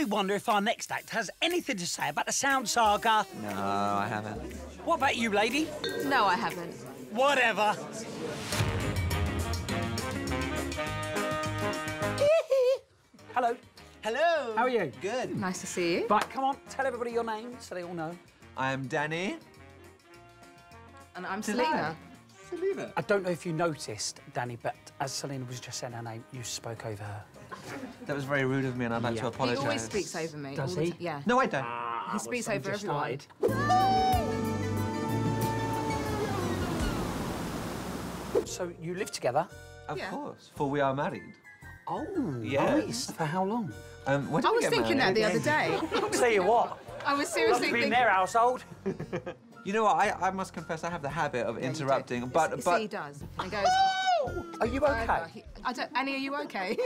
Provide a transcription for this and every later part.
I wonder if our next act has anything to say about the sound saga. No, I haven't. What about you, lady? No, I haven't. Whatever. Hello. Hello. How are you? Good. Nice to see you. Right, come on, tell everybody your name so they all know. I am Danny. And I'm Selena. Selena. I don't know if you noticed, Danny, but as Selena was just saying her name, you spoke over her. That was very rude of me, and I'd like to apologise. He always speaks over me. Does he? Yeah. No, I don't. He speaks over everyone. So you live together? Of course, for we are married. Oh, nice. For how long? When did we get married? I was thinking that the other day. I'll tell you what. I was seriously thinking... in their household. You know what, I must confess, I have the habit of interrupting, but... he does. He goes... Oh! Are you OK? Annie, are you OK?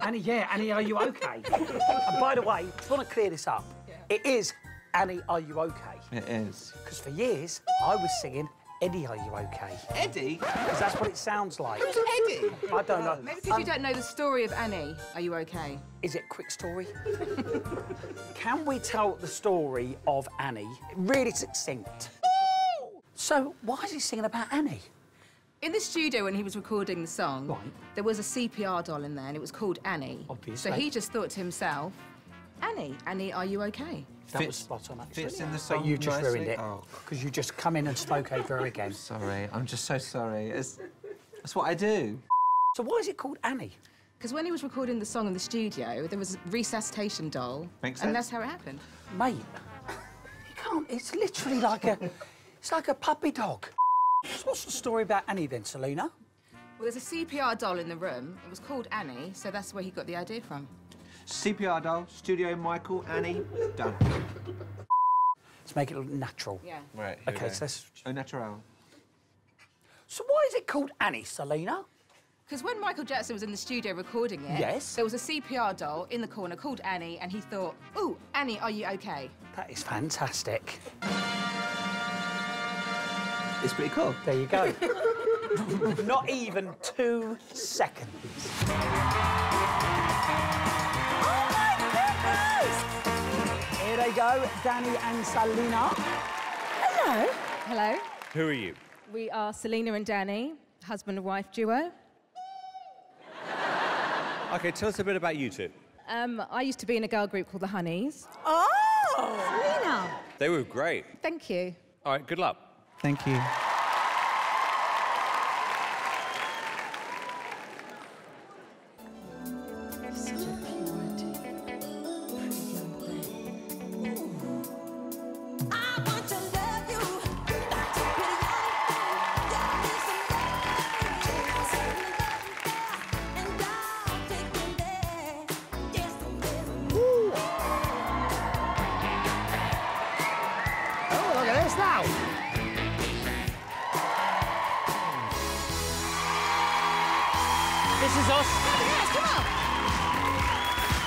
Annie, yeah, Annie, are you OK? And by the way, I want to clear this up. Yeah. It is Annie, are you OK? It is. Because for years, I was singing Eddie, are you OK? Eddie? Because that's what it sounds like. Who's Eddie? I don't know. Maybe because you don't know the story of Annie, are you OK? Is it a quick story? Can we tell the story of Annie? Really succinct. So why is he singing about Annie? In the studio, when he was recording the song, there was a CPR doll in there, and it was called Annie. Obviously. So he just thought to himself, Annie, Annie, are you OK? That was spot on, actually. Fits in the song. But you just ruined it, because you just come in and spoke over her again. Sorry, I'm just so sorry. It's what I do. So why is it called Annie? Because when he was recording the song in the studio, there was a resuscitation doll. Makes sense. And that's how it happened. Mate, you can't... It's literally like a... It's like a puppy dog. So what's the story about Annie then, Selena? Well, there's a CPR doll in the room. It was called Annie, so that's where he got the idea from. CPR doll, studio Michael, Annie, done. Let's make it look natural. Yeah. Right. Okay, so that's... Au naturel. So why is it called Annie, Selena? Because when Michael Jackson was in the studio recording it, there was a CPR doll in the corner called Annie, and he thought, ooh, Annie, are you okay? That is fantastic. It's pretty cool. There you go. Not even 2 seconds. Oh, my goodness! Here they go, Danny and Selena. Hello. Hello. Who are you? We are Selena and Danny, husband and wife duo. OK, tell us a bit about you two. I used to be in a girl group called The Honeys. Oh! Selena! They were great. Thank you. All right, good luck. Thank you. Such a purity. I want to love you. Not to be and I'll take them there. Yes, oh, look at this now. This is us.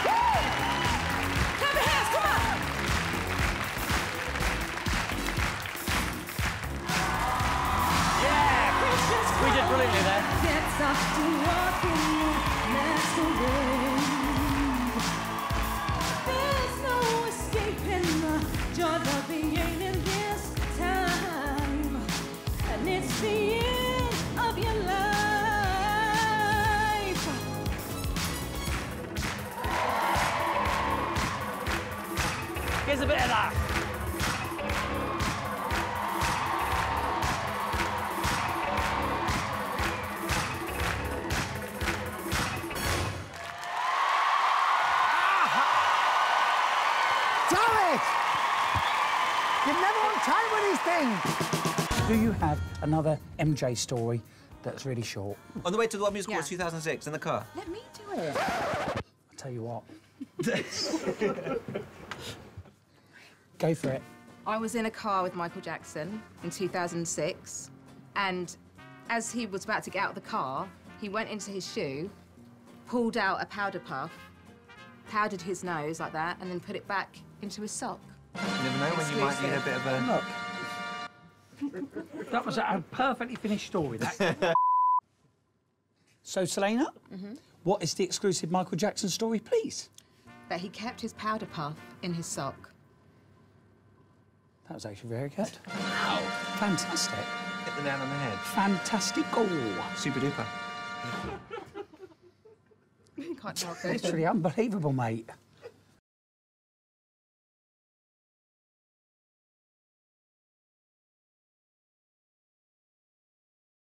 Clap your hands, come on! Woo! Clap your hands, come on! Yeah! We did brilliantly there. Gets us to walk in your master. There's no escaping the joy of being in this time. And it's the end of your life. Here's a bit of that. Damn it! You're never on time with these things. Do you have another MJ story that's really short? On the way to the World Music Awards 2006 in the car. Let me do it. I'll tell you what. Go for it. I was in a car with Michael Jackson in 2006, and as he was about to get out of the car, he went into his shoe, pulled out a powder puff, powdered his nose like that, and then put it back into his sock. You never know when you might need a bit of a... Look. That was a perfectly finished story, that. So, Selena, what is the exclusive Michael Jackson story, please? that he kept his powder puff in his sock. That was actually very good. Wow. Fantastic. Hit the nail on the head. Fantastical. Super duper. You can't help it. Literally unbelievable, mate.